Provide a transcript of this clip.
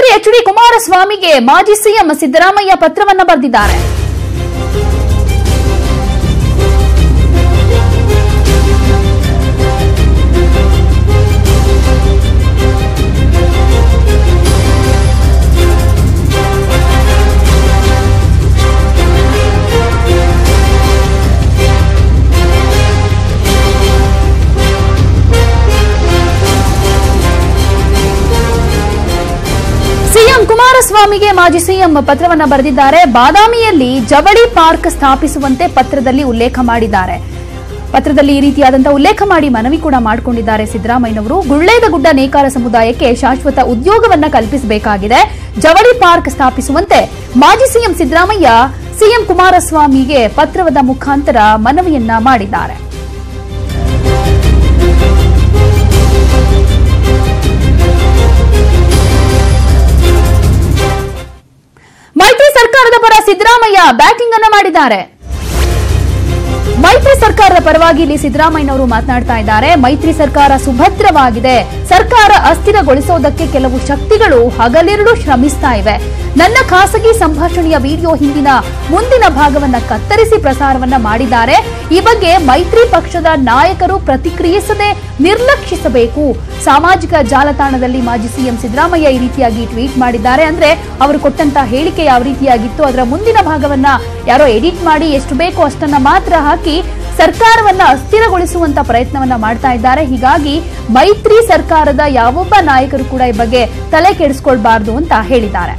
ಮುಖ್ಯಮಂತ್ರಿ ಎಚ್ಡಿ ಕುಮಾರಸ್ವಾಮಿಗೆ ಮಾಜಿ ಸಿಎಂ ಸಿದ್ದರಾಮಯ್ಯ ಪತ್ರವನ್ನು ಬರೆದಿದ್ದಾರೆ. ಕುಮಾರಸ್ವಾಮಿಗೆ ಮಾಜಿ ಸಿಎಂ ಪತ್ರವನ್ನು ಬರೆದಿದ್ದಾರೆ. ಬಾದಾಮಿಯಲ್ಲಿ ಜವಳಿ ಪಾರ್ಕ್ ಸ್ಥಾಪಿಸುವಂತೆ ಪತ್ರದಲ್ಲಿ ಉಲ್ಲೇಖ ಮಾಡಿದ್ದಾರೆ. ಪತ್ರದಲ್ಲಿ ಈ ರೀತಿಯಾದಂತಹ ಉಲ್ಲೇಖ ಮಾಡಿ ಮನವಿ ಕೂಡ ಮಾಡಿಕೊಂಡಿದ್ದಾರೆ ಸಿದ್ದರಾಮಯ್ಯನವರು. ಗುಳ್ಳೆದಗುಡ್ಡ ನೇಕಾರ ಸಮುದಾಯಕ್ಕೆ ಶಾಶ್ವತ ಉದ್ಯೋಗವನ್ನ ಕಲ್ಪಿಸಬೇಕಾಗಿದೆ. ಜವಳಿ ಪಾರ್ಕ್ ಸ್ಥಾಪಿಸುವಂತೆ ಮಾಜಿ ಸಿಎಂ ಸಿದ್ದರಾಮಯ್ಯ ಸಿಎಂ ಕುಮಾರಸ್ವಾಮಿಗೆ ಪತ್ರದ ಮುಖಾಂತರ ಮನವಿಯನ್ನ ಮಾಡಿದ್ದಾರೆ. ಸರ್ಕಾರದ ಪರ ಸಿದ್ದರಾಮಯ್ಯ ಬ್ಯಾಟಿಂಗ್ ಅನ್ನು ಮಾಡಿದ್ದಾರೆ. ಮೈತ್ರಿ ಸರ್ಕಾರದ ಪರವಾಗಿ ಇಲ್ಲಿ ಸಿದ್ದರಾಮಯ್ಯನವರು ಮಾತನಾಡ್ತಾ ಇದ್ದಾರೆ. ಮೈತ್ರಿ ಸರ್ಕಾರ ಸುಭದ್ರವಾಗಿದೆ, ಸರ್ಕಾರ ಅಸ್ಥಿರಗೊಳಿಸೋದಕ್ಕೆ ಕೆಲವು ಶಕ್ತಿಗಳು ಹಗಲಿರುಳು ಶ್ರಮಿಸ್ತಾ ಇವೆ. ನನ್ನ ಖಾಸಗಿ ಸಂಭಾಷಣೆಯ ವಿಡಿಯೋ ಹಿಂದಿನ ಮುಂದಿನ ಭಾಗವನ್ನು ಕತ್ತರಿಸಿ ಪ್ರಸಾರವನ್ನ ಮಾಡಿದ್ದಾರೆ. ಈ ಬಗ್ಗೆ ಮೈತ್ರಿ ಪಕ್ಷದ ನಾಯಕರು ಪ್ರತಿಕ್ರಿಯಿಸದೆ ನಿರ್ಲಕ್ಷಿಸಬೇಕು. ಸಾಮಾಜಿಕ ಜಾಲತಾಣದಲ್ಲಿ ಮಾಜಿ ಸಿಎಂ ಸಿದ್ದರಾಮಯ್ಯ ಈ ರೀತಿಯಾಗಿ ಟ್ವೀಟ್ ಮಾಡಿದ್ದಾರೆ. ಅಂದ್ರೆ ಅವರು ಕೊಟ್ಟಂತಹ ಹೇಳಿಕೆ ಯಾವ ರೀತಿಯಾಗಿತ್ತು, ಅದರ ಮುಂದಿನ ಭಾಗವನ್ನ ಯಾರೋ ಎಡಿಟ್ ಮಾಡಿ ಎಷ್ಟು ಬೇಕೋ ಅಷ್ಟನ್ನ ಮಾತ್ರ ಹಾಕಿ ಸರ್ಕಾರವನ್ನ ಅಸ್ಥಿರಗೊಳಿಸುವಂತ ಪ್ರಯತ್ನವನ್ನ ಮಾಡ್ತಾ ಇದ್ದಾರೆ. ಹೀಗಾಗಿ ಮೈತ್ರಿ ಸರ್ಕಾರದ ಯಾವೊಬ್ಬ ನಾಯಕರು ಕೂಡ ಈ ಬಗ್ಗೆ ತಲೆ ಕೆಡಿಸಿಕೊಳ್ಳಬಾರದು ಅಂತ ಹೇಳಿದ್ದಾರೆ.